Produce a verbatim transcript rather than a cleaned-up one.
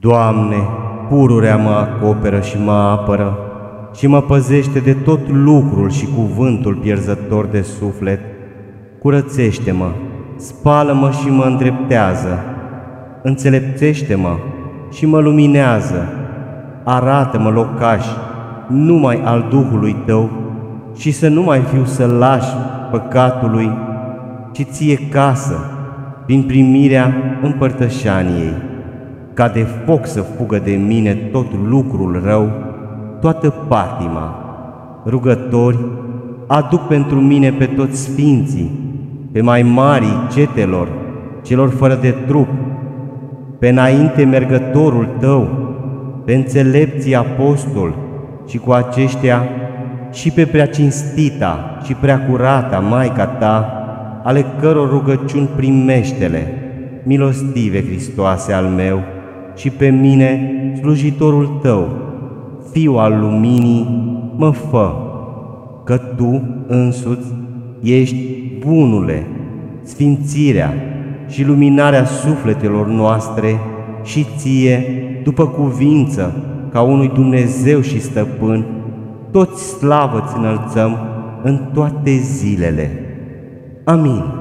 Doamne, pururea mă acoperă și mă apără și mă păzește de tot lucrul și cuvântul pierzător de suflet. Curățește-mă, spală-mă și mă îndreptează, înțelepțește-mă și mă luminează, arată-mă locaș numai al Duhului Tău și să nu mai fiu sălaș păcatului, ci Ție casă, prin primirea împărtășaniei, ca de foc să fugă de mine tot lucrul rău, toată patima. Rugători, aduc pentru mine pe toți sfinții, pe mai marii cetelor, celor fără de trup, pe înainte mergătorul Tău, pe înțelepții apostoli și cu aceștia și pe prea cinstita și prea curata Maica Ta, ale căror rugăciuni primește-le, milostive Hristoase al meu, și pe mine, slujitorul Tău, Fiu al Luminii, mă fă, că Tu însuți ești bunule, sfințirea și luminarea sufletelor noastre și Ție, după cuvință, ca unui Dumnezeu și Stăpân, toți slavă-ți înălțăm în toate zilele. Amin.